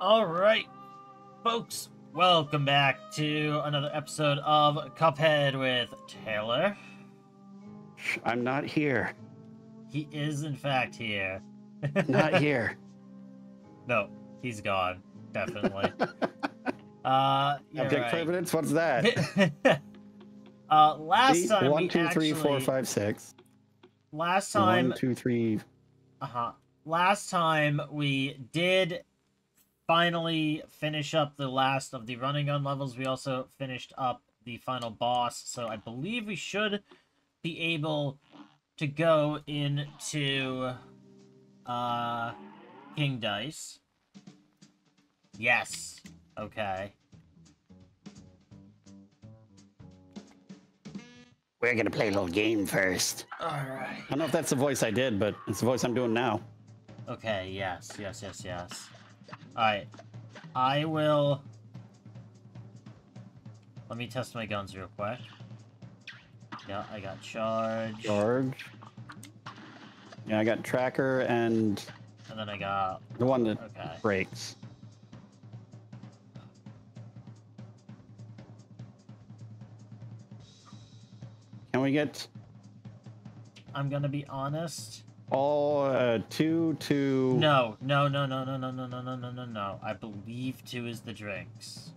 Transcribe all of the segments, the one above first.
Alright, folks, welcome back to another episode of Cuphead with Taylor. I'm not here. He is, in fact, here. Not here. No, he's gone, definitely. Object Providence, what's that? Last time. 1, 2, 3, 4, 5, 6. Last time. 1, 2, 3. Last time we did finally finish up the last of the Running Gun levels. We also finished up the final boss, so I believe we should be able to go into King Dice. Yes. Okay. We're gonna play a little game first. Alright. I don't know if that's the voice I did, but it's the voice I'm doing now. Okay, yes. Alright. I will... Let me test my guns real quick. Yeah, I got charge. Yeah, I got tracker and... And then I got... The one that breaks. Can we get... I'm gonna be honest. All two. No. I believe 2 is the drinks.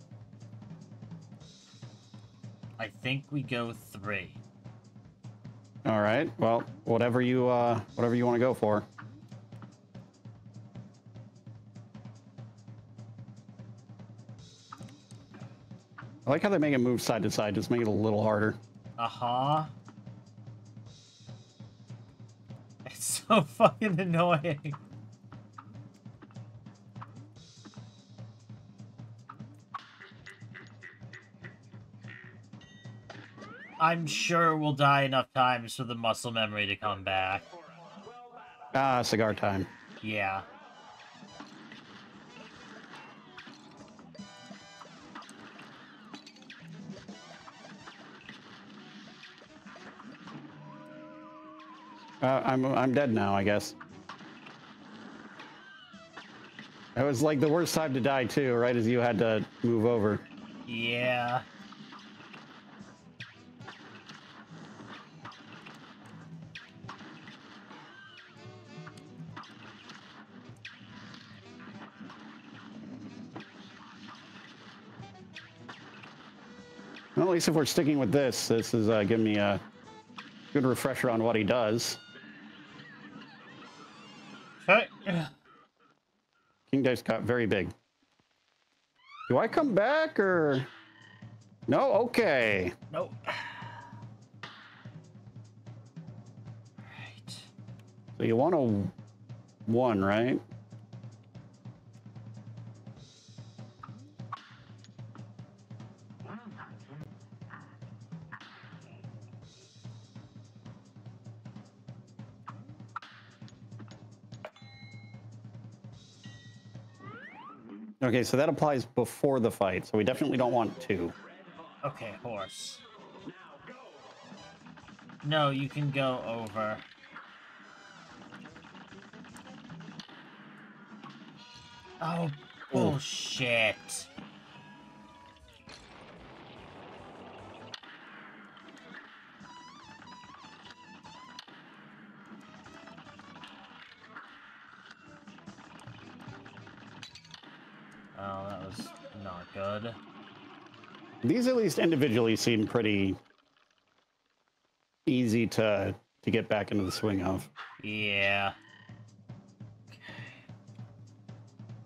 I think we go 3. All right. Well, whatever you want to go for. I like how they make it move side to side. Just make it a little harder. Uh-huh. It's so fucking annoying. I'm sure we'll die enough times for the muscle memory to come back. Ah, cigar time. Yeah. I'm dead now, I guess. That was like the worst time to die too, right as you had to move over. Yeah. Well, at least if we're sticking with this, this is giving me a good refresher on what he does. King Dice got very big. Do I come back or no? Okay. Nope. Right. So you want a 1, right? Okay, so that applies before the fight, so we definitely don't want 2. Okay, horse. No, you can go over. Oh, bullshit. Oh, that was not good. These at least individually seem pretty easy to get back into the swing of. Yeah. Okay.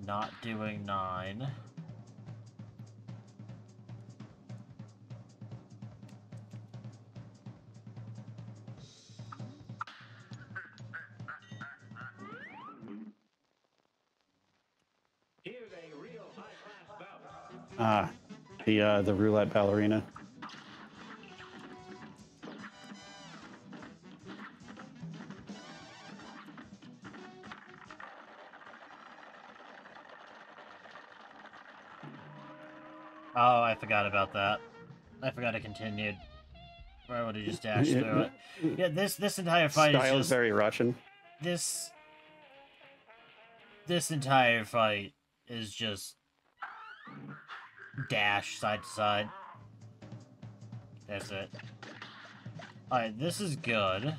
Not doing 9. Ah, the roulette ballerina. Oh, I forgot about that. I forgot it continued. Or I would have just dashed through it. Yeah, this entire fight is just very Russian. This entire fight is just dash side to side. That's it. Alright, this is good.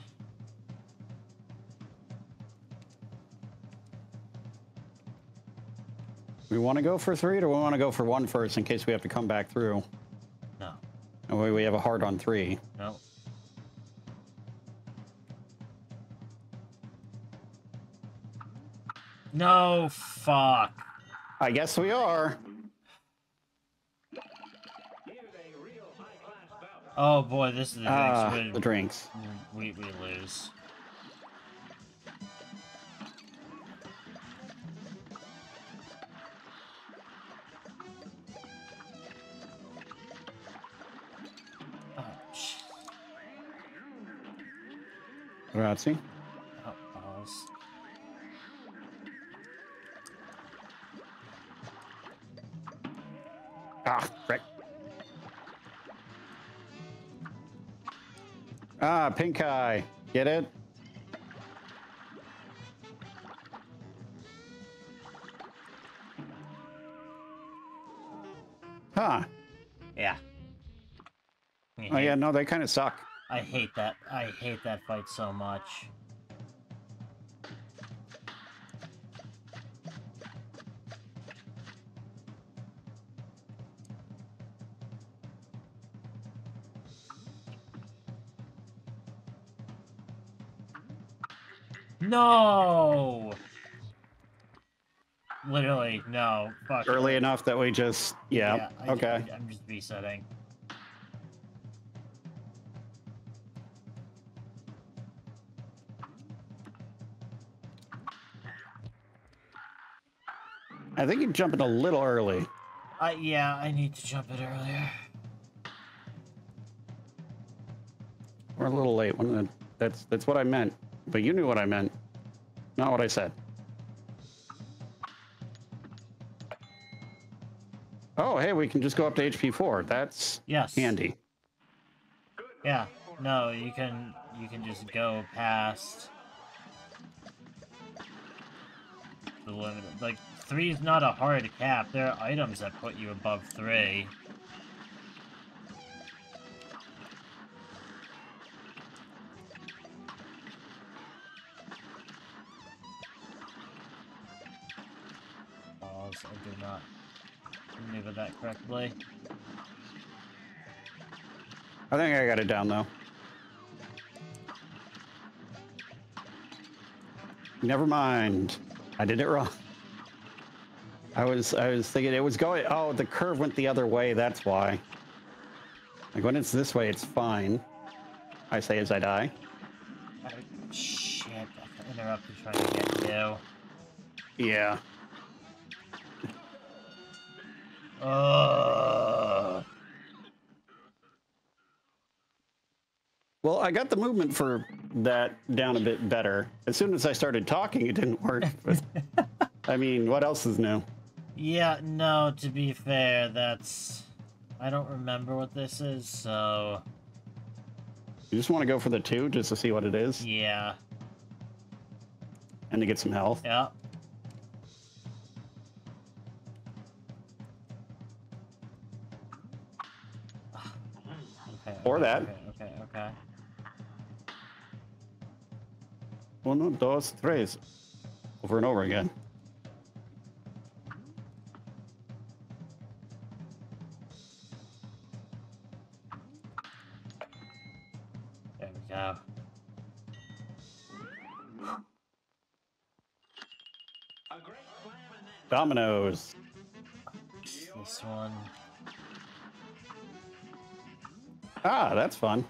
We want to go for three, or do we want to go for one first in case we have to come back through? No. No way we have a heart on three. No. No, fuck. I guess we are. Oh boy, this is the drinks. The drinks. We lose. Oh, shit. Grazie. Oh, balls. Ah, right. Ah, pink eye. Get it? Huh. Yeah. Oh yeah, no, they kind of suck. I hate that. I hate that fight so much. No! Literally, no. Fuck. Early enough that we just... Yeah, yeah, okay. I'm just resetting. I think you jump it a little early. Yeah, I need to jump it earlier. We're a little late. That's what I meant. But you knew what I meant, not what I said. Oh, hey, we can just go up to HP 4. That's handy. Yeah. No, you can just go past the limit. Like 3 is not a hard cap. There are items that put you above 3. I did not maneuver that correctly. I think I got it down, though. Never mind. I did it wrong. I was thinking it was going... Oh, the curve went the other way, that's why. Like, when it's this way, it's fine. I say as I die. Oh, shit. I interrupted trying to get you. Yeah. Well, I got the movement for that down a bit better. As soon as I started talking, it didn't work. But, I mean, what else is new? Yeah, no, to be fair, that's... I don't remember what this is, so... You just want to go for the 2 just to see what it is? Yeah. And to get some health? Yeah. Or that. Okay. Uno, dos, tres. Over and over again. There we go. Dominoes. This one. Ah, that's fun.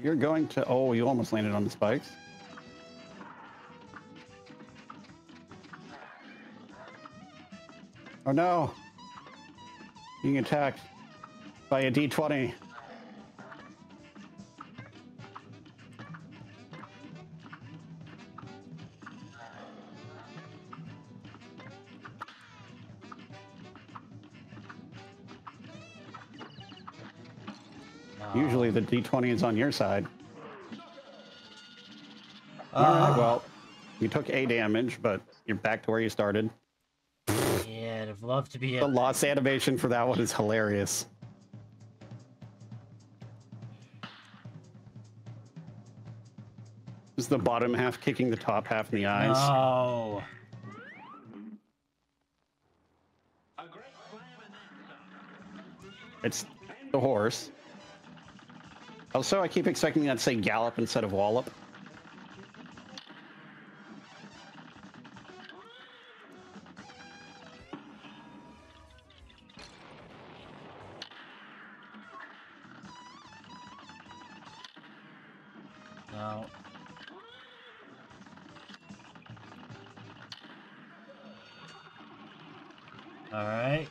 You're going to... Oh, you almost landed on the spikes. Oh, no. Being attacked by a D20. Usually the D20 is on your side. All right, well, you took 8 damage, but You're back to where you started. Yeah, I'd have loved to be. The loss animation for that one is hilarious. Is the bottom half kicking the top half in the eyes? Oh. It's the horse. Also, I keep expecting that to say gallop instead of wallop. No. All right.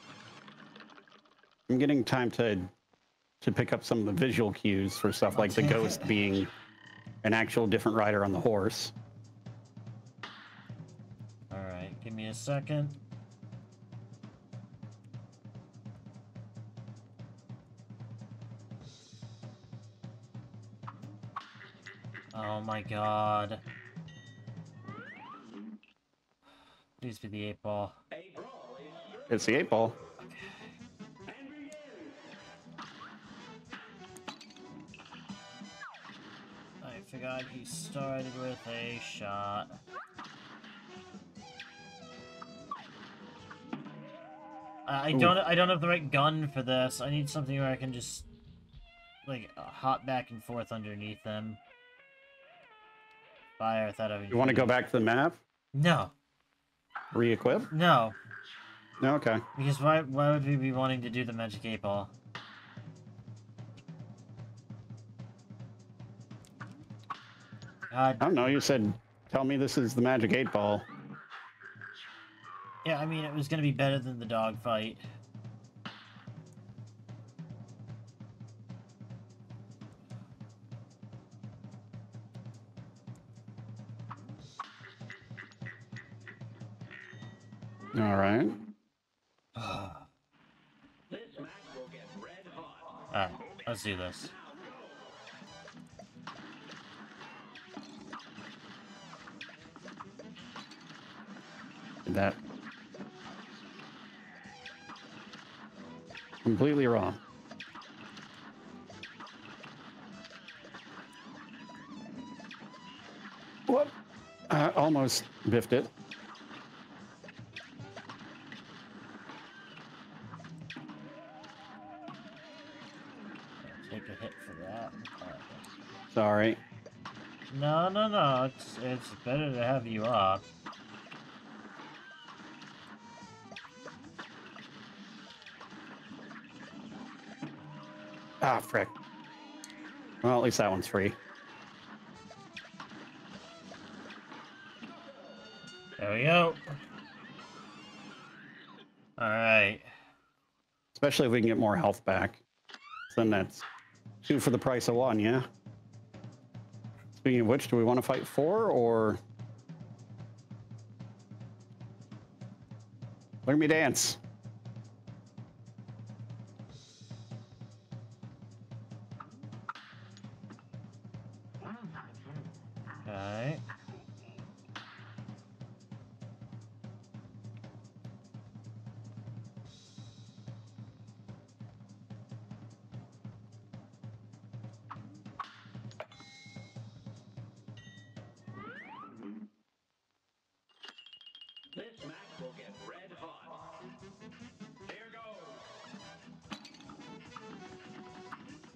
I'm getting time to pick up some of the visual cues for stuff like the ghost being an actual different rider on the horse. All right, give me a second. Oh my God. Please be the 8-Ball. It's the 8-Ball. God, he started with a shot. I don't have the right gun for this. I need something where I can just like hop back and forth underneath them. Fire! I thought I would. You want to go back to the map? No. Re-equip? No. No. Okay. Because why would we be wanting to do the Magic 8-Ball? I don't know, you said, tell me this is the Magic 8-Ball. Yeah, I mean, it was going to be better than the dog fight. All right. Alright, let's do this. That completely wrong. What? I almost biffed it. Take a hit for that. Sorry. No. It's better to have you up. Ah, frick. Well, at least that one's free. There we go. All right. Especially if we can get more health back. Then that's two for the price of one, yeah? Speaking of which, do we want to fight four, or... Learn me dance.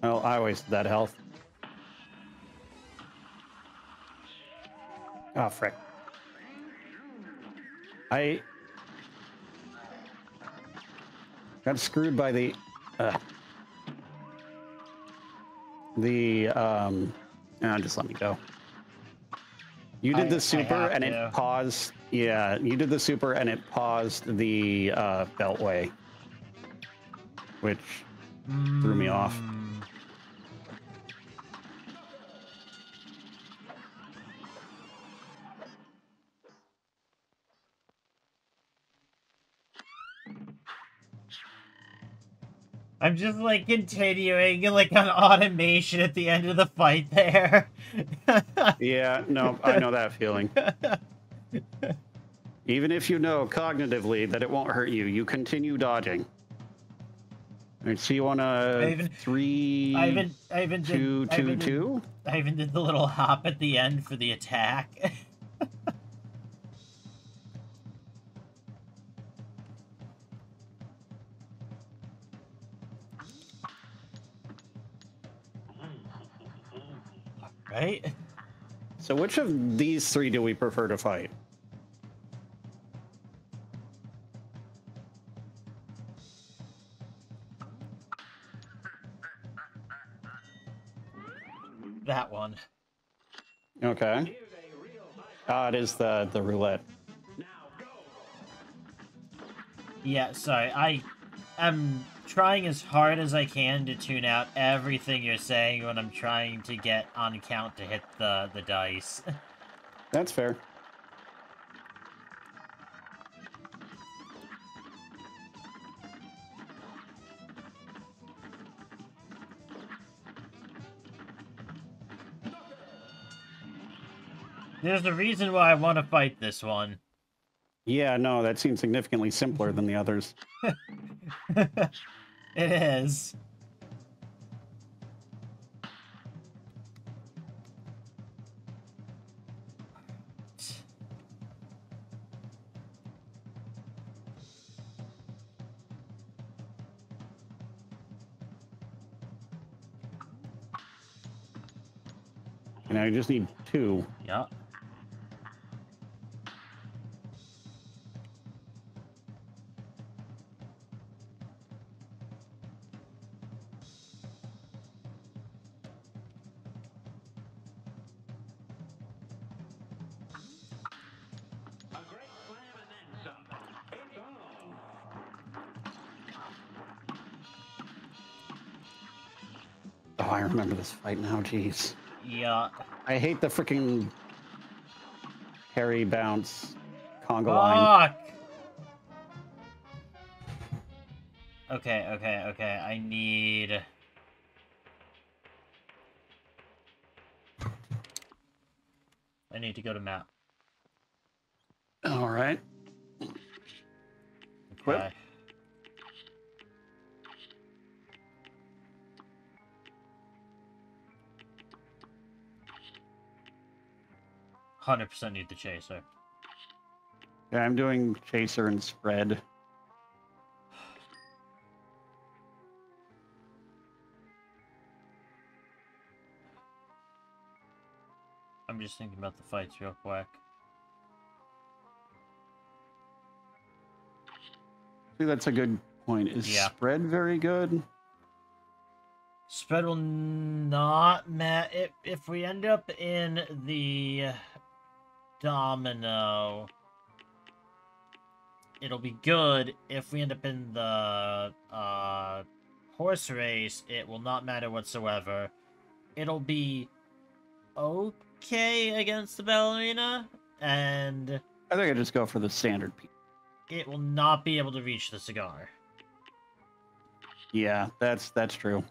Oh, I wasted that health. Oh, frick. I got screwed by just let me go. You did the super and it paused. Yeah, you did the super and it paused the beltway, which threw me off. I'm just like continuing like an automation at the end of the fight there. Yeah, no, I know that feeling. Even if you know cognitively that it won't hurt you, you continue dodging. All right, so you want to three, two, two, two. I even did the little hop at the end for the attack. Right? So which of these three do we prefer to fight? That one. Okay. Ah, it is the roulette. Yeah, sorry. I'm trying as hard as I can to tune out everything you're saying when I'm trying to get on count to hit the dice. That's fair. There's a reason why I want to fight this one. Yeah, no, that seems significantly simpler than the others. It is. And I just need two. Yeah. I remember this fight now, jeez. Yeah. I hate the freaking Harry bounce conga line. Okay, okay, okay. I need... to go to map. All right. Okay. I 100% need the chaser. Yeah, I'm doing chaser and spread. I'm just thinking about the fights real quick. I think that's a good point. Is spread very good? Spread will not matter if we end up in the domino. It'll be good. If we end up in the horse race, it will not matter whatsoever. It'll be okay against the ballerina, and I think I just go for the standard piece. It will not be able to reach the cigar. Yeah, that's true.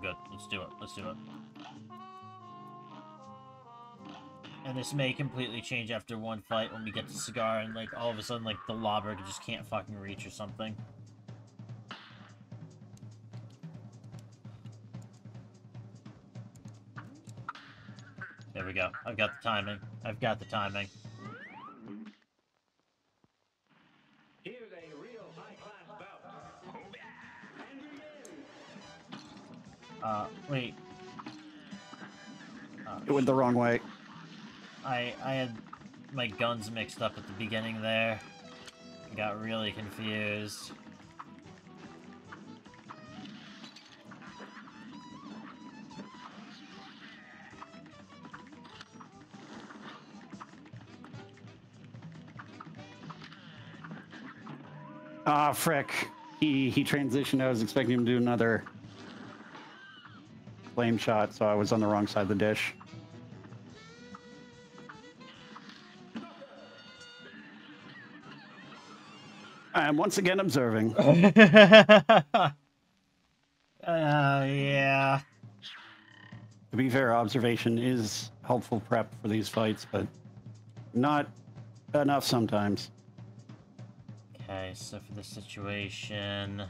Good. Let's do it. Let's do it. And this may completely change after one fight when we get to cigar and, like, all of a sudden, like, the lobber just can't fucking reach or something. There we go. I've got the timing. I've got the timing. Wait. It went the wrong way. I had my guns mixed up at the beginning there. I got really confused. Ah, frick. He transitioned. I was expecting him to do another... flame shot, so I was on the wrong side of the dish. I am once again observing. Yeah. to be fair, observation is helpful prep for these fights, but not enough sometimes. Okay, so for this situation...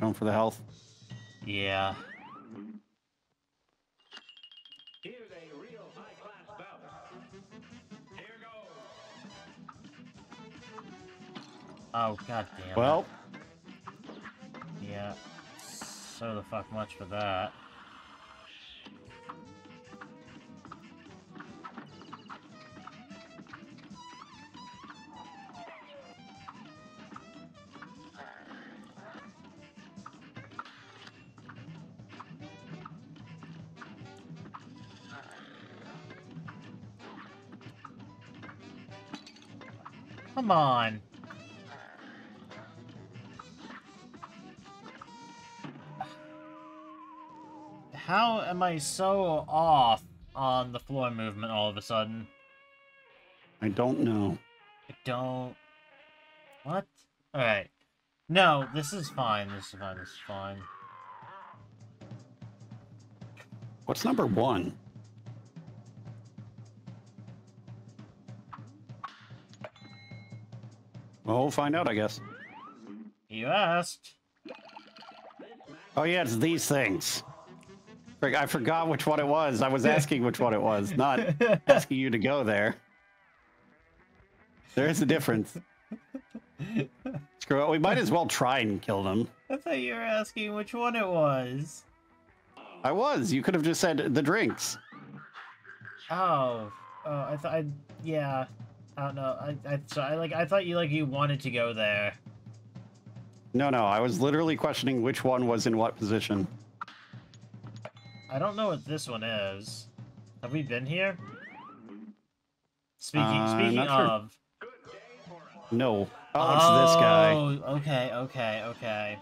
Going for the health? Yeah. Here's a real high-class bout. Here goes. Oh, goddamn. Well. Yeah. So the fuck much for that. Come on. How am I so off on the floor movement all of a sudden? I don't know. I don't... What? Alright. No, this is fine. This is fine. This is fine. What's number one? Well, we'll find out, I guess. You asked. Oh, yeah, it's these things. I forgot which one it was. I was asking which one it was, not asking you to go there. There is a difference. Screw it. We might as well try and kill them. I thought you were asking which one it was. I was. You could have just said the drinks. Oh. Oh, I thought I... Yeah. I don't know. I thought you you wanted to go there. No, no. I was literally questioning which one was in what position. I don't know what this one is. Have we been here? Speaking of. No. Oh, it's this guy. Oh, okay, okay, okay.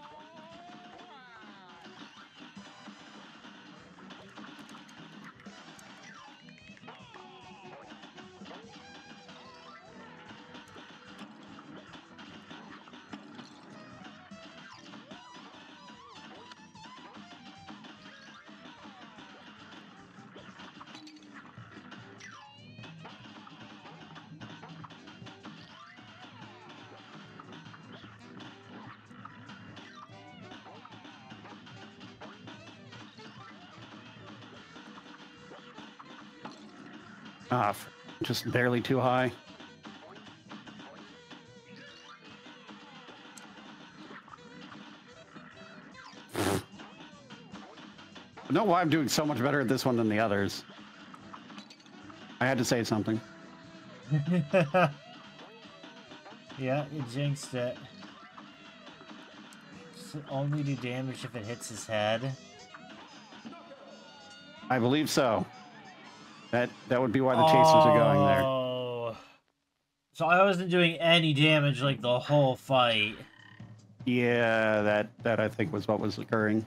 Off. Just barely too high. I don't know why I'm doing so much better at this one than the others. I had to say something. Yeah, you jinxed it. Does it only do damage if it hits his head? I believe so. That would be why the chasers are going there. Oh, so I wasn't doing any damage like the whole fight. Yeah, that I think was what was occurring.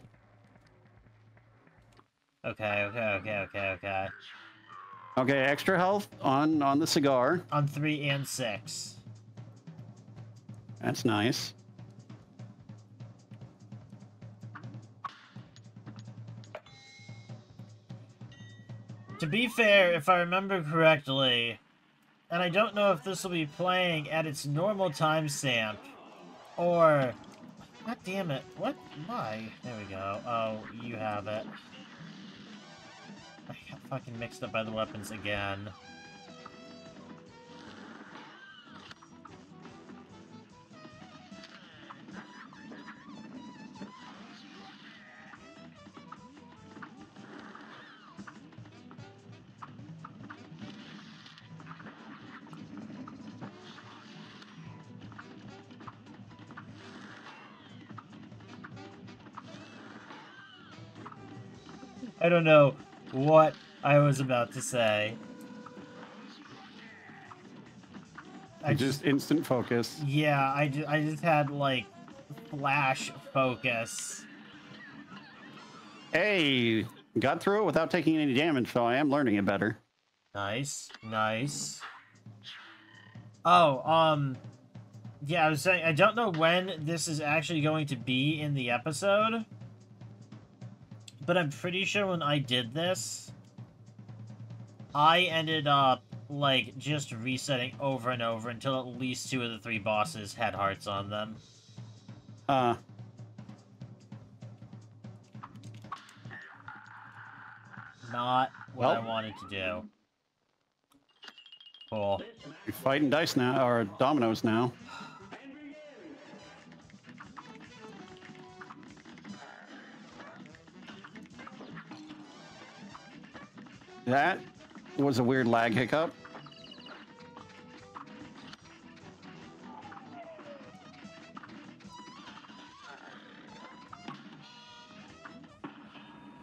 Okay, okay, okay, okay, okay. Okay, extra health on the cigar. On 3 and 6. That's nice. To be fair, if I remember correctly, and I don't know if this will be playing at its normal timestamp, or... God damn it, what? Why? There we go. Oh, you have it. I got fucking mixed up by the weapons again. I don't know what I was about to say. I just instant focus. Yeah, I just had, like, flash focus. Hey, got through it without taking any damage, so I am learning it better. Nice, nice. Oh, Yeah, I was saying, I don't know when this is actually going to be in the episode, but I'm pretty sure when I did this, I ended up, like, just resetting over and over until at least 2 of the 3 bosses had hearts on them. Not what I wanted to do. Cool. You're fighting dice now, or dominoes now. That was a weird lag hiccup.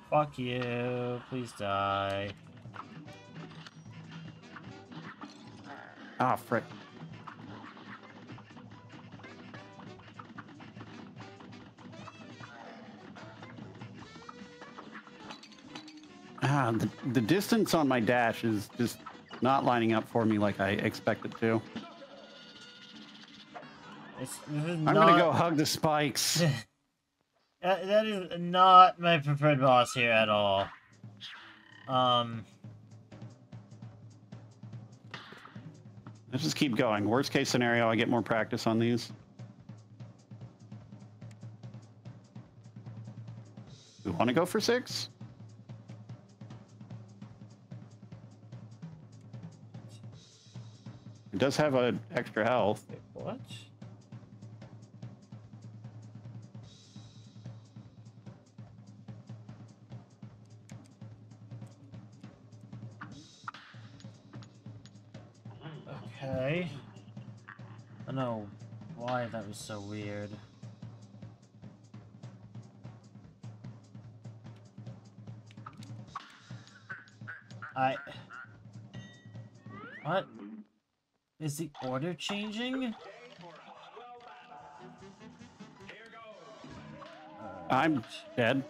Fuck you, please die. Ah, frick. Ah, the distance on my dash is just not lining up for me like I expect it to. I'm gonna go hug the spikes. That is not my preferred boss here at all. Let's just keep going. Worst case scenario, I get more practice on these. We want to go for 6? It does have an extra health. Wait, what? Okay. I don't know why that was so weird. What? Is the order changing? I'm dead.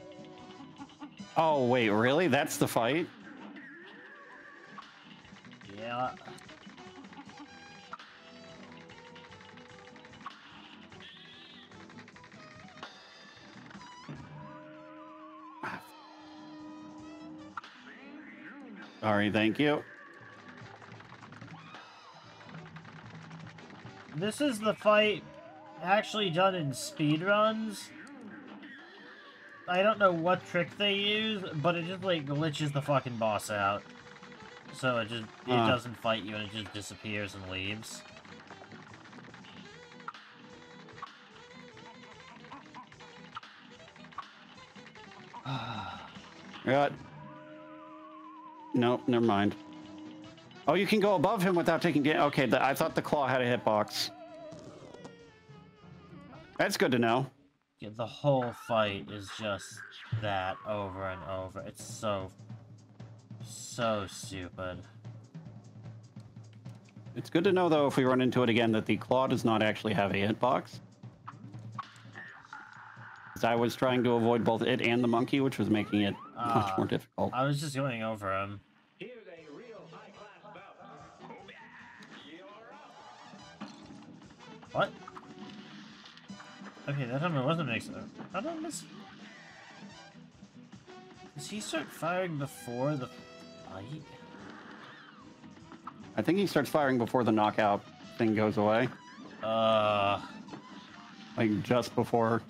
Oh, wait, really? That's the fight? Yeah. Sorry, thank you. This is the fight actually done in speedruns. I don't know what trick they use, but it just, like, glitches the fucking boss out. So it just it doesn't fight you and it just disappears and leaves. God. Nope, never mind. Oh, you can go above him without taking damage. Okay, I thought the claw had a hitbox. That's good to know. Yeah, the whole fight is just that over and over. It's so stupid. It's good to know, though, if we run into it again, that the claw does not actually have a hitbox. I was trying to avoid both it and the monkey, which was making it much more difficult. I was just going over him. What? Okay, that time it wasn't mixed up. How did I miss? Does he start firing before the fight? I think he starts firing before the knockout thing goes away. Like just before.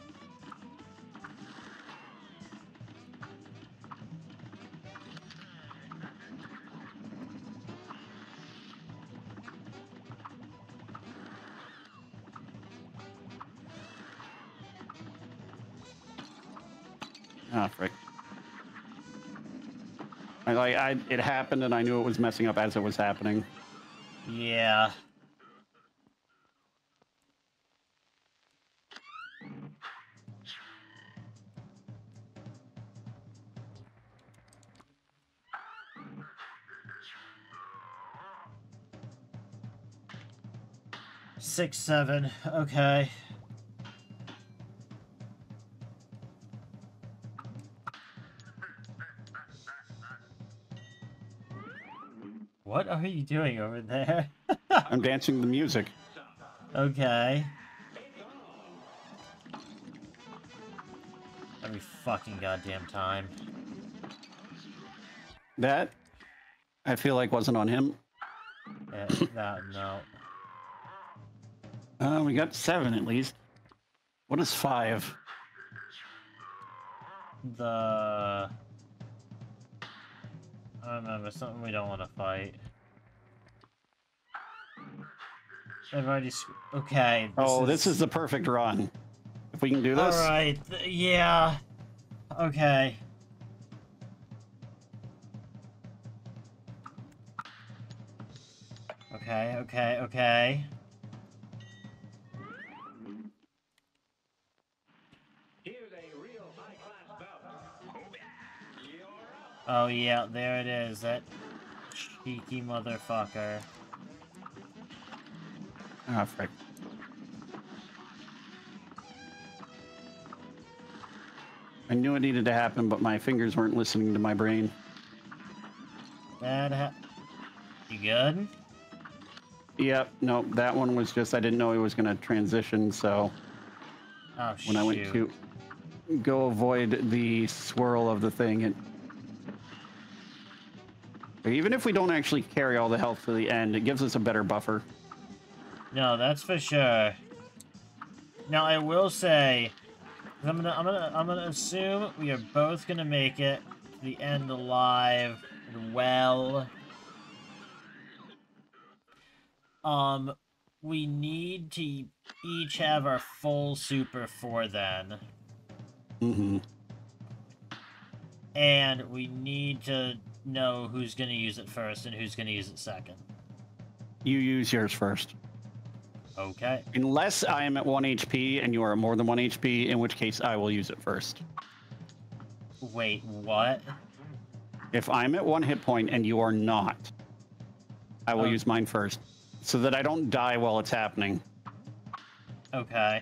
Ah, frick. It happened and I knew it was messing up as it was happening. Yeah. Six, seven, okay. What are you doing over there? I'm dancing the music. Okay. Every fucking goddamn time. That, I feel like, wasn't on him. Yeah, that, no. We got 7 at least. What is 5? The... I don't know, there's something we don't want to fight. I've already... Okay. This is the perfect run. If we can do this. Alright, yeah. Okay. Okay, okay, okay. Oh yeah, there it is, that cheeky motherfucker. Ah, frick. I knew it needed to happen, but my fingers weren't listening to my brain. You good? Yep, no, that one was just, I didn't know he was going to transition, so... Oh, shoot. When I went to go avoid the swirl of the thing, it... Even if we don't actually carry all the health to the end, it gives us a better buffer. No, that's for sure. Now I will say, I'm gonna assume we are both gonna make it to the end alive and well. We need to each have our full super for then. Mm-hmm. And we need to know who's gonna use it first and who's gonna use it second. You use yours first. Okay. Unless I am at 1 HP and you are more than 1 HP, in which case I will use it first. Wait, what? If I'm at 1 hit point and you are not, I will use mine first, so that I don't die while it's happening. Okay.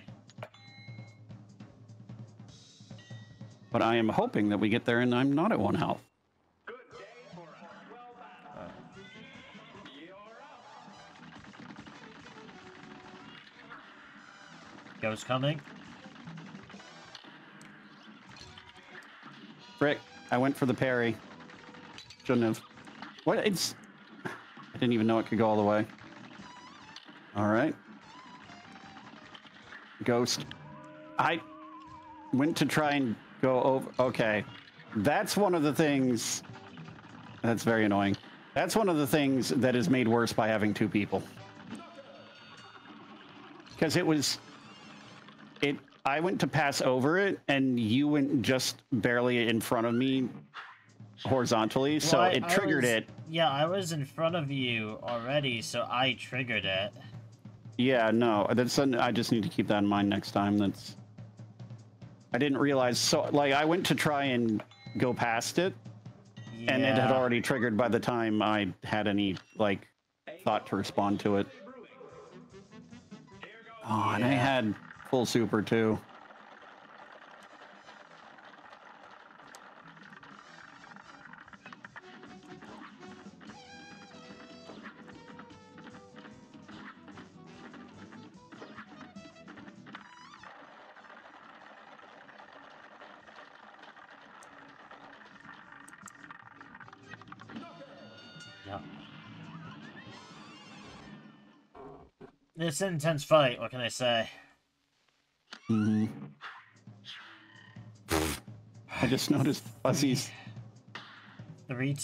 But I am hoping that we get there and I'm not at 1 health. Goes coming. Frick, I went for the parry. Shouldn't have. What? It's... I didn't even know it could go all the way. Alright. Ghost. I went to try and go over... Okay. That's one of the things... That's very annoying. That's one of the things that is made worse by having 2 people. Because it was... I went to pass over it, and you went just barely in front of me horizontally, so well, it triggered it. Yeah, I was in front of you already, so I triggered it. Yeah, no, that's I just need to keep that in mind next time. That's I didn't realize. So, like, I went to try and go past it, yeah. And it had already triggered by the time I had any, like, thought to respond to it. Oh, yeah. And I had... Full super too. Yeah. It's an intense fight, what can I say? Mm-hmm. I just noticed fuzzies. 3-2.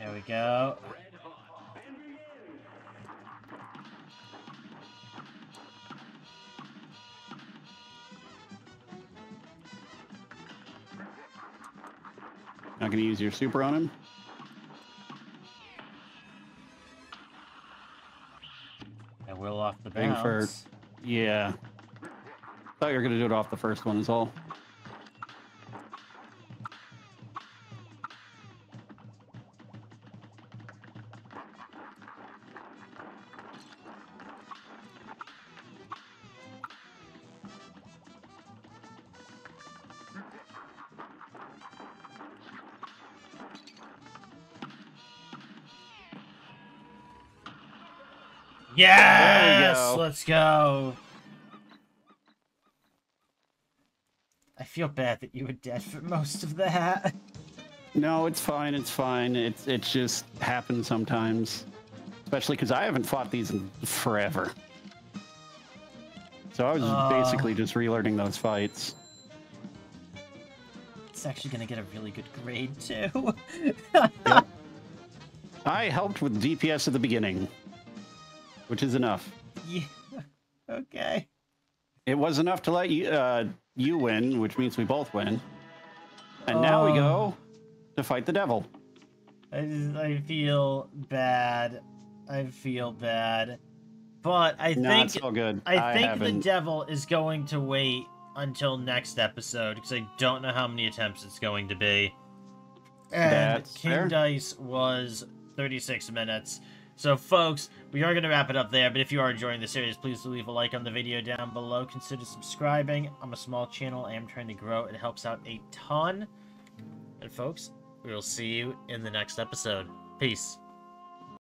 There we go. Not going to use your super on him. And we'll off the bounce. Yeah. Thought you were going to do it off the first one is all. Yes! Go. Let's go! I feel bad that you were dead for most of that. No, it's fine, it's fine. It just happens sometimes. Especially because I haven't fought these in forever. So I was basically just relearning those fights. It's actually going to get a really good grade, too. Yep. I helped with DPS at the beginning. Which is enough. Yeah. Okay. It was enough to let you, you win, which means we both win. And now we go to fight the devil. I feel bad. I feel bad. But I think it's all good. I think the devil is going to wait until next episode, because I don't know how many attempts it's going to be. And King Dice was 36 minutes. So, folks, we are going to wrap it up there, but if you are enjoying the series, please leave a like on the video down below. Consider subscribing. I'm a small channel. I am trying to grow. It helps out a ton. And, folks, we will see you in the next episode. Peace.